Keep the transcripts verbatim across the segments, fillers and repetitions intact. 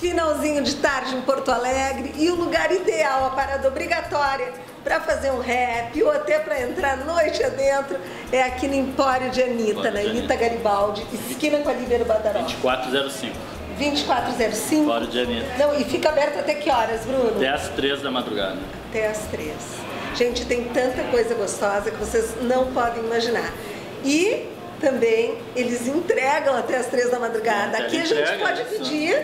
Finalzinho de tarde em Porto Alegre e o lugar ideal, a parada obrigatória para fazer um rap ou até para entrar noite adentro é aqui no Empório de Anita, na Anita Garibaldi, esquina com a Oliveira Badaró. vinte e quatro zero cinco. vinte e quatro zero cinco? Empório de Anita. Não, e fica aberto até que horas, Bruno? Até às três da madrugada. Até às três. Gente, tem tanta coisa gostosa que vocês não podem imaginar. E também eles entregam até às três da madrugada. Sim, aqui a entrega, gente pode pedir...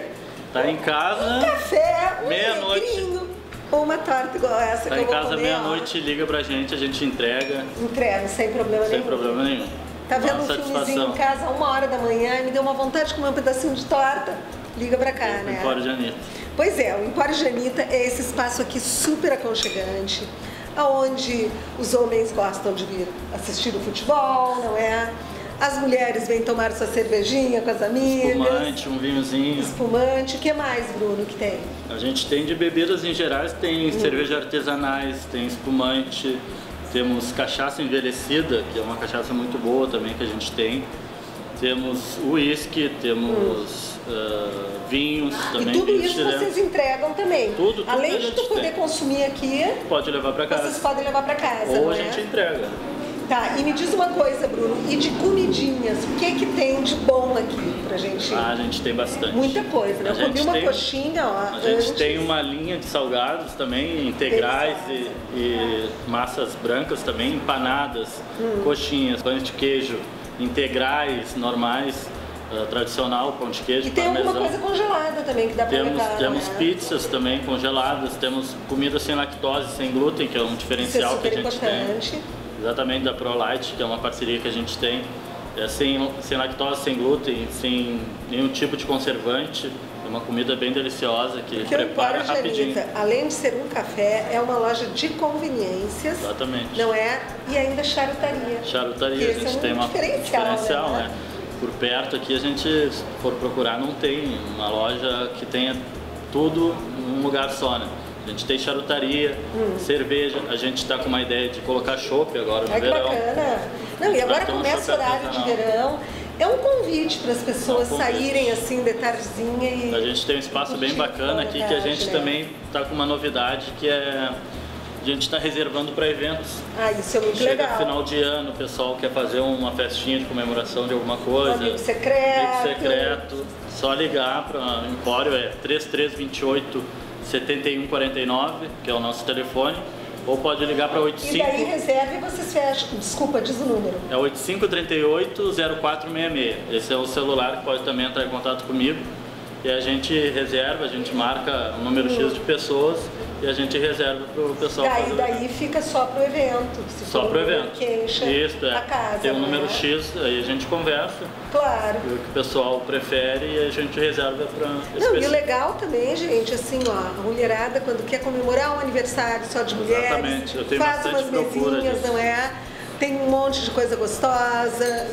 Tá em casa... Um café, um negrinho, ou uma torta igual essa tá que eu vou comer. Tá em casa meia-noite, liga pra gente, a gente entrega. Entrega, sem problema sem nenhum. Sem problema nenhum. Tá vendo um filmezinho em casa, uma hora da manhã, e me deu uma vontade de comer um pedacinho de torta? Liga pra cá, né? Empório de Anita. Pois é, o Empório de Anita é esse espaço aqui super aconchegante, aonde os homens gostam de vir assistir o futebol, não é? As mulheres vêm tomar sua cervejinha com as amigas. Espumante, um vinhozinho. Espumante. O que mais, Bruno, que tem? A gente tem de bebidas em geral, tem hum. cerveja artesanais, tem espumante. Temos cachaça envelhecida, que é uma cachaça muito boa também que a gente tem. Temos uísque, temos hum. uh, vinhos também. E tudo isso vocês entregam também? Tudo, tudo. Além de tu poder tem. consumir aqui, pode levar pra casa. Vocês podem levar pra casa, ou a gente entrega. Tá, e me diz uma coisa, Bruno, e de comidinhas, o que é que tem de bom aqui pra gente? Ah, a gente tem bastante. Muita coisa, né? Eu comi uma tem, coxinha, ó. A gente antes. tem uma linha de salgados também, integrais e, e massas brancas também, empanadas, hum. coxinhas, pães de queijo, integrais, normais, uh, tradicional, pão de queijo, parmesão. E tem alguma coisa congelada também que dá pra temos, levar, Temos né? pizzas também congeladas, temos comida sem lactose, sem glúten, que é um diferencial é que a gente importante. tem. Exatamente, da Pro Light, que é uma parceria que a gente tem, é sem, sem lactose, sem glúten, sem nenhum tipo de conservante. É uma comida bem deliciosa que Porque prepara o rapidinho. Anita, além de ser um café, é uma loja de conveniências. Exatamente. Não é? E ainda charutaria. Charutaria, a gente é um tem uma diferencial, diferencial né? né? Por perto aqui a gente, se for procurar, não tem uma loja que tenha tudo num lugar só, né? A gente tem charutaria, hum. cerveja, a gente está com uma ideia de colocar chopp agora no é que verão. Bacana. Não, e agora começa o horário de verão. É um convite para as pessoas é um saírem assim de tardezinha e... A gente tem um espaço bem bacana aqui que a gente né? também está com uma novidade que é... A gente está reservando para eventos. Ah, isso é muito Chega legal. Chega final de ano, o pessoal quer fazer uma festinha de comemoração de alguma coisa. Um amigo secreto. Amigo secreto. Só ligar para o Empório, é três três dois oito, sete um quatro nove, que é o nosso telefone, ou pode ligar para oito cinco... E daí reserva e vocês fecham. Desculpa, diz o número. É oito cinco três oito, zero quatro seis seis. Esse é o celular que pode também entrar em contato comigo. E a gente reserva, a gente marca um número X de pessoas e a gente reserva para o pessoal. Daí, daí fica só para o evento. Se só para o evento. Isso, é. A casa, tem um né? número X, aí a gente conversa. Claro. O que o pessoal prefere e a gente reserva para... Não, e o legal também, gente, assim, ó, a mulherada quando quer comemorar um aniversário só de mulheres... Exatamente, eu tenho faz bastante umas procura mesinhas, não é? Tem um monte de coisa gostosa.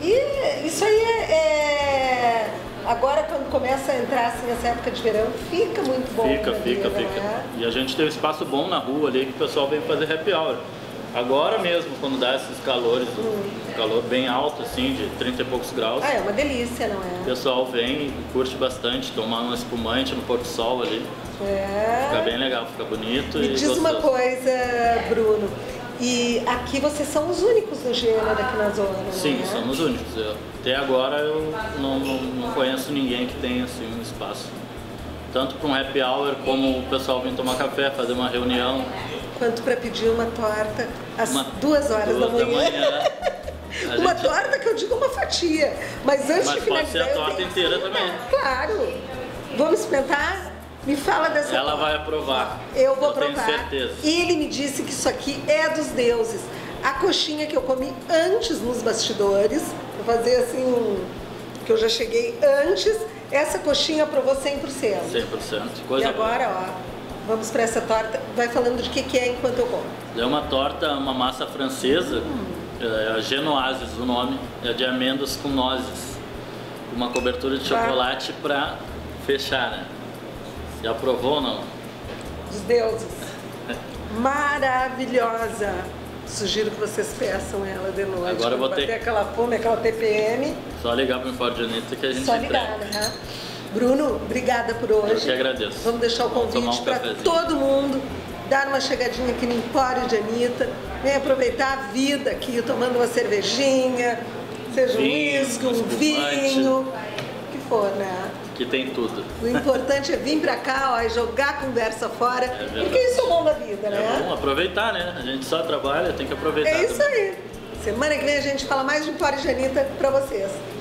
E isso aí é... é... Agora, quando começa a entrar assim, essa época de verão, fica muito bom. Fica, fica, vida, fica. Né? E a gente tem um espaço bom na rua ali que o pessoal vem fazer happy hour. Agora mesmo, quando dá esses calores, hum. um calor bem alto, assim, de trinta e poucos graus. Ah, é uma delícia, não é? O pessoal vem e curte bastante, tomar um espumante no pôr do sol ali. É. Fica bem legal, fica bonito. Me e diz gostoso. uma coisa, Bruno. E aqui vocês são os únicos do gênero aqui na zona, né? Sim, somos os únicos. Eu, até agora eu não, não, não conheço ninguém que tenha assim, um espaço. Tanto para um happy hour, como o pessoal vem tomar café, fazer uma reunião. Quanto para pedir uma torta às uma, duas horas duas da manhã. Da manhã. uma gente... torta que eu digo uma fatia, mas antes mas de finalizar... Mas pode ser a torta inteira que... também. Claro! Vamos experimentar? Me fala dessa Ela coisa. vai aprovar. Eu vou eu aprovar. Tenho certeza. E ele me disse que isso aqui é dos deuses. A coxinha que eu comi antes nos bastidores, vou fazer assim, um, que eu já cheguei antes, essa coxinha aprovou cem por cento. cem por cento. Coisa e agora, boa. ó, vamos para essa torta. Vai falando de que que é enquanto eu como. É uma torta, uma massa francesa, hum. é, genoises o nome, é de amêndoas com nozes. Uma cobertura de chocolate para... fechar, né? Já aprovou ou não? Os deuses. Maravilhosa. Sugiro que vocês peçam ela de noite. Agora eu vou ter aquela fome, aquela T P M. Só ligar para o Empório di Anita que a gente Só ligar, entrega. Né? Bruno, obrigada por hoje. Eu que agradeço. Vamos deixar o convite um para todo mundo dar uma chegadinha aqui no Empório di Anita. Vem aproveitar a vida aqui, tomando uma cervejinha, seja um uísque, um vinho, o que for, né? Que tem tudo. O importante é vir pra cá, ó, e jogar a conversa fora, é porque isso é bom da vida, né? É bom aproveitar, né? A gente só trabalha, tem que aproveitar. É isso também. Aí. Semana que vem a gente fala mais de Empório di Anita pra vocês.